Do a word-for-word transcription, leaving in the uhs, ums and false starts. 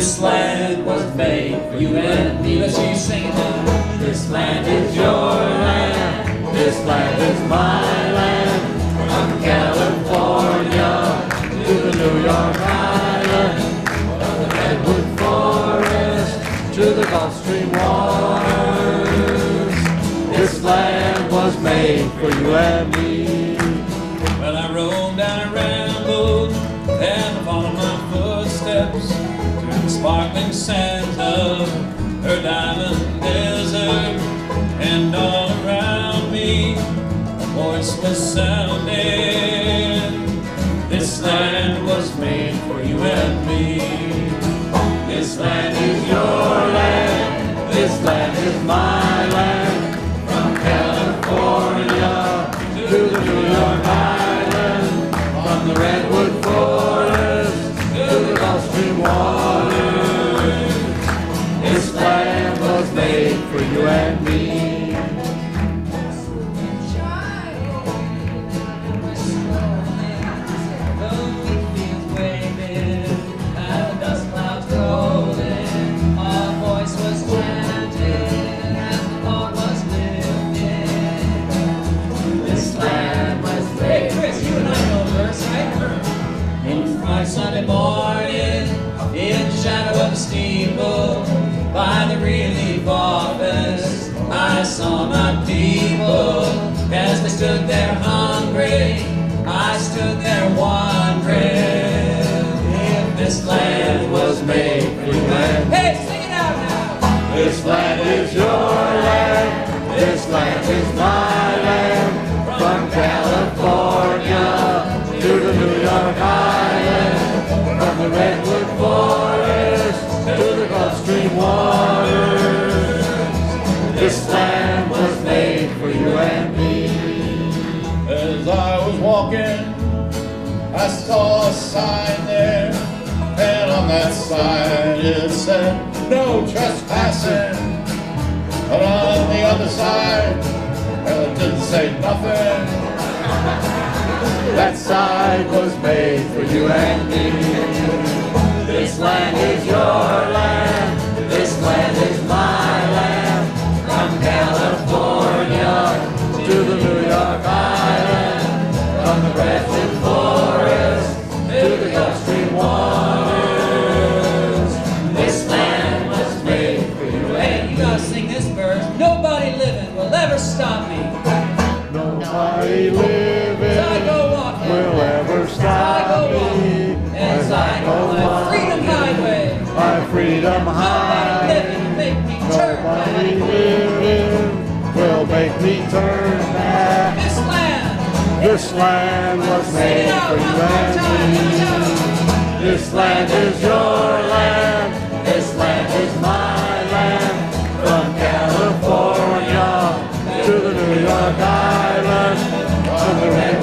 This land was made for you and me. Let's you sing it now. This land is your land. This land is my land. From California to the New York Island, from the Redwood Forest to the Gulf Stream waters, this land was made for you and me. Well, I roamed and I rambled, and followed my footsteps sparkling sands of her diamond desert, and all around me a voice was sounding. This land was made for you and me. This land is your land. This land is my land. From California to the New York Island, from the Redwood Forest to the Gulf Stream waters, for you and me. This land was made. Hey Chris, you and I know the verse, right? In my Sunday morning, in the shadow of the steeple, by the relief office, I saw my people as they stood there hungry. I stood there wondering if this land was made for you and me. Hey, sing it out now! This land is your land. This land is my land. From California to the New York Island, from the Redwood Forest to the Gulf Stream waters, this land was made for you and me. As I was walking, I saw a sign there, and on that sign it said, no trespassing. But on the other side, well, it didn't say nothing. That sign was made for you and me. This land is your land. This land is my land. From California to the New York Island, from the Redwood Forest to the Gulf Stream waters, this land was made for you. Hey, you gotta sing this verse. Nobody living will ever stop me. Nobody living as I go walking will ever stop me. As I go walking, freedom highway, my freedom highway. Nobody living will make me turn back. This land, this land was made for you and me. This land is your land. This land is my land. From California to the New York Island, from the Red